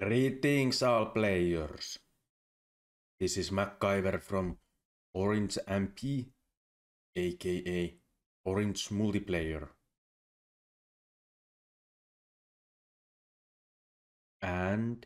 Greetings all players. This is MacGyver from Orange MP, aka Orange Multiplayer. And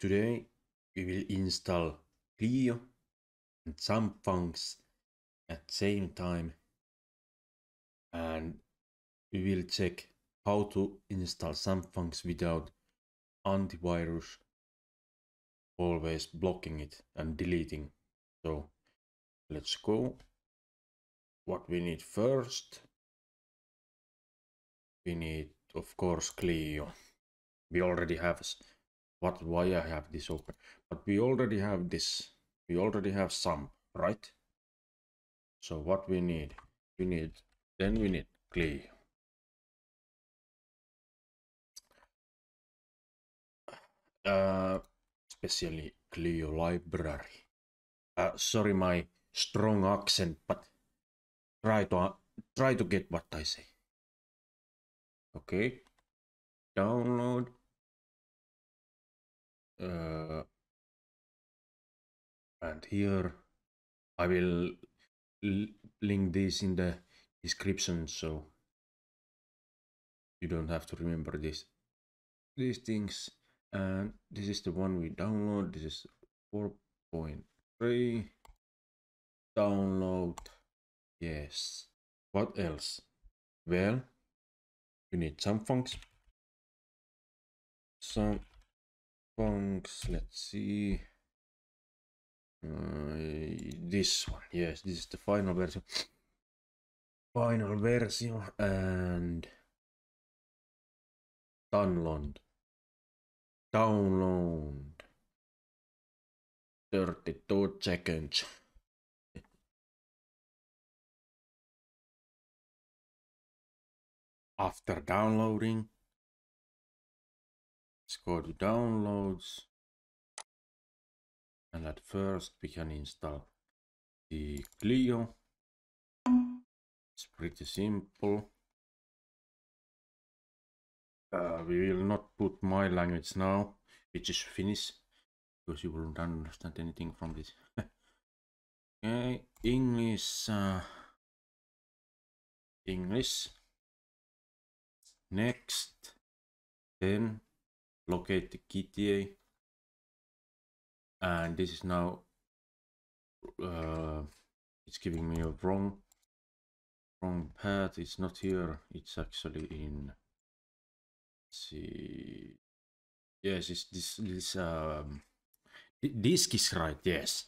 today we will install CLEO and SAMPFUNCS at the same time. And we will check how to install SAMPFUNCS without antivirus always blocking it and deleting. So let's go. What we need first, we need of course CLEO. We already have why I have this open, but we already have this, we already have some, right? So what we need, we need CLEO. Especially CLEO library. Sorry my strong accent, but try to get what I say. Okay, download. And here I will link this in the description, so you don't have to remember these things. And this is the one we download. This is 4.3. Download. Yes. What else? Well, you need SAMPFUNCS. Let's see. This one. Yes, this is the final version. And download 32 seconds. After downloading, let's go to downloads, and at first we can install the CLEO. It's pretty simple. We will not put my language now, which is Finnish, because you won't understand anything from this. Okay, English. Next, then locate the GTA, and this is now it's giving me a wrong path. It's not here. It's actually in. See, yes, it's this disk is right, yes,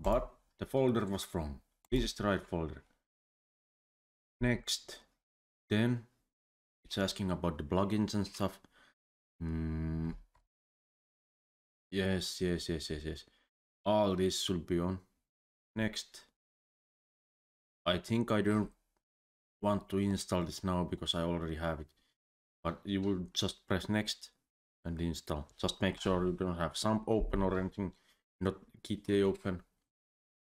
but the folder was wrong. This is the right folder. Next, then it's asking about the plugins and stuff. Yes, all this should be on. Next, I think I don't want to install this now because I already have it. But you will just press next and install. Just make sure you don't have SAMP open or anything, not GTA open.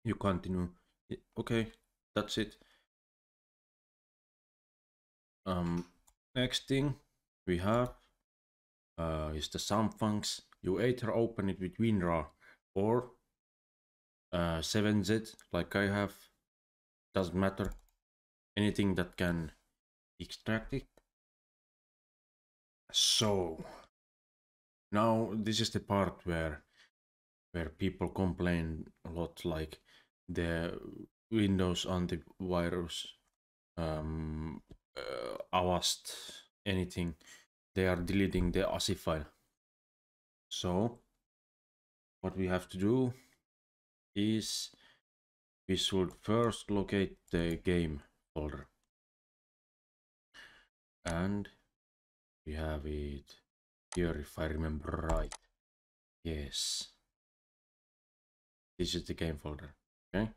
You continue. Okay, that's it. Next thing we have is the SAMPFUNCS. You either open it with WinRAR or 7Z, like I have. Doesn't matter. Anything that can extract it. So now this is the part where people complain a lot, like the Windows antivirus, Avast, anything. They are deleting the ASI file. So what we have to do is we should first locate the game folder, and we have it here if I remember right. Yes, this is the game folder. Okay,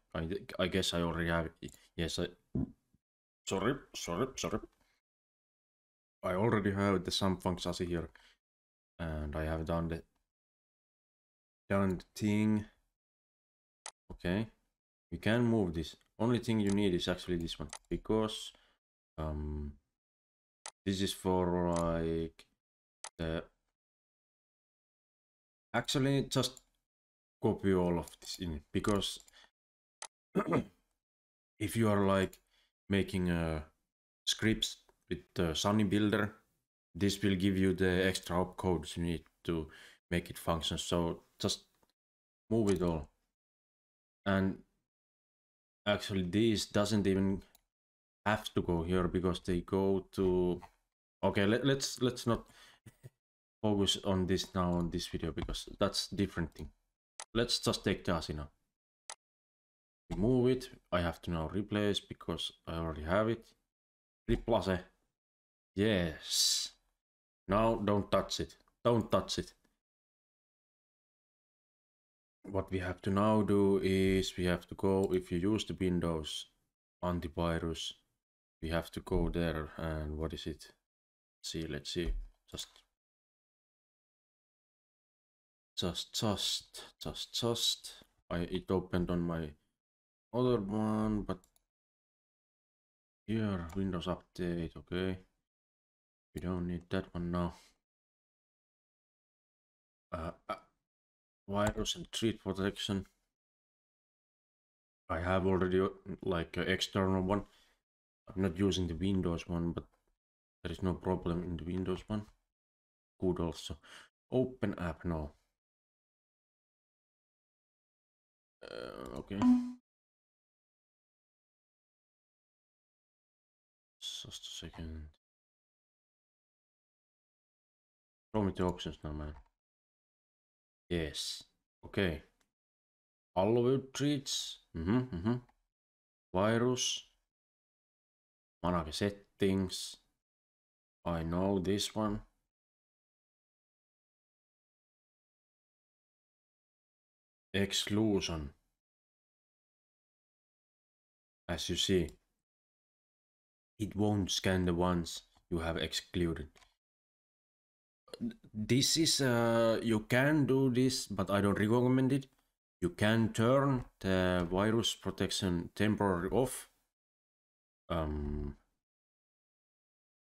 I guess I already have it. Yes, sorry, I already have the SAMPFUNCS ASI here, and I have done the thing. Okay, we can move this. Only thing you need is actually this one, because this is for like the Actually, just copy all of this in, because if you are like making scripts with Sunny Builder, this will give you the extra opcodes you need to make it function. So just move it all. And actually, this doesn't even have to go here, because they go to. Okay, let's not focus on this now on this video, because that's different thing. Let's just take the ASI now. Remove it. I have to now replace, because I already have it. Replace. Yes. Now don't touch it. Don't touch it. What we have to now do is we have to go, if you use the Windows antivirus, we have to go there and what is it? See, let's see. Just. It opened on my other one, but here, Windows update, okay. We don't need that one now. Virus and threat protection. I have already like an external one. I'm not using the Windows one, but there is no problem in the Windows one. Good also. Open app now. Okay. Just a second. Show me the options now, man. Yes. Okay. Allow treats. Virus. Manage settings. I know this one. Exclusion. As you see, it won't scan the ones you have excluded. This is you can do this, but I don't recommend it. You can turn the virus protection temporarily off.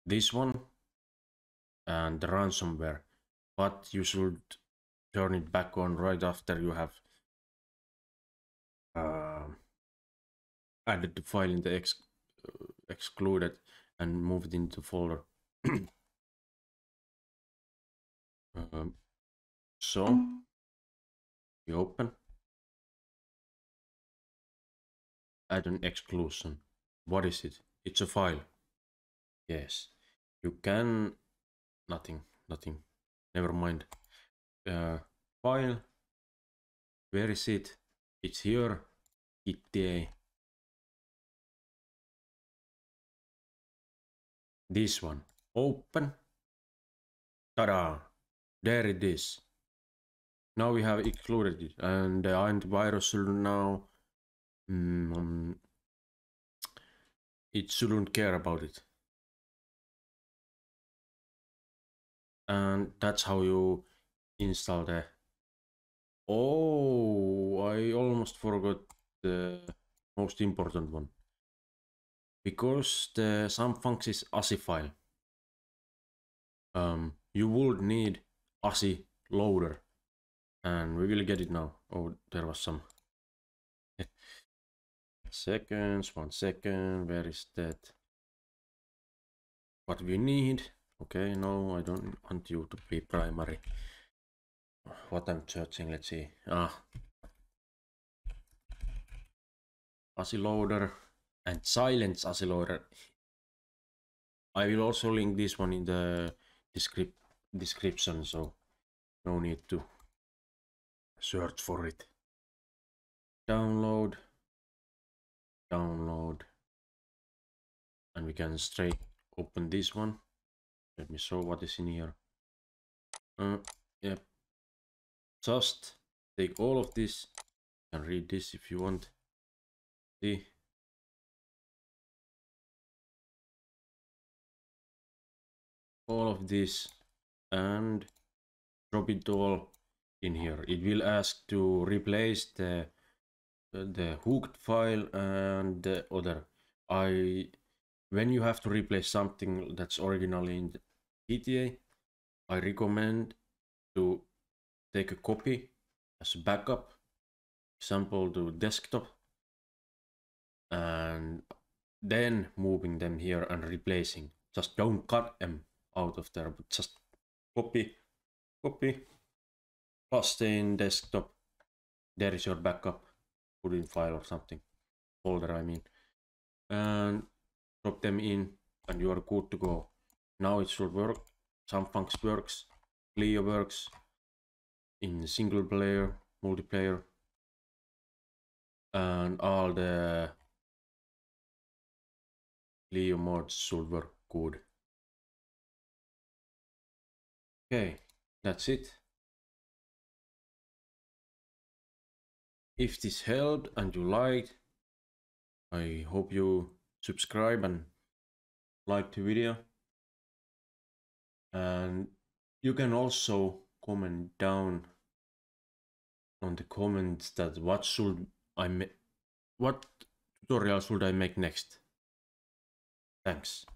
This one and the ransomware, but you should turn it back on right after you have added the file in the excluded and moved into folder. So you open, add an exclusion. What is it? It's a file. Yes, you can. Nothing. Never mind. File. Where is it? It's here. GTA. This one. Open. Ta-da! There it is. Now we have included it, and the antivirus should now. It shouldn't care about it. And that's how you install the. Oh, I almost forgot the most important one. Because the SAMPFUNCS is ASI file. You would need ASI loader, and we will get it now. Oh, there was some seconds. 1 second. Where is that? What we need. Okay, no, I don't want you to be primary. What I'm searching, let's see. ASI loader and Silent's ASI loader. I will also link this one in the description, so no need to search for it. Download, and we can straight open this one. Let me show what is in here. Yep. Just take all of this and read this if you want. See? All of this and drop it all in here. It will ask to replace the hooked file and the other. When you have to replace something that's originally in the GTA, I recommend to take a copy as a backup, sample to desktop, and then moving them here and replacing. Just don't cut them out of there, but just copy, paste in desktop. There is your backup. Put in file or something, folder I mean, and drop them in, and you are good to go. Now it should work. SAMPFUNCS works, CLEO works in single player, multiplayer, and all the CLEO mods should work good. Okay, that's it. If this helped and you liked, I hope you subscribe and like the video. And you can also comment down on the comments that what tutorial should I make next. Thanks.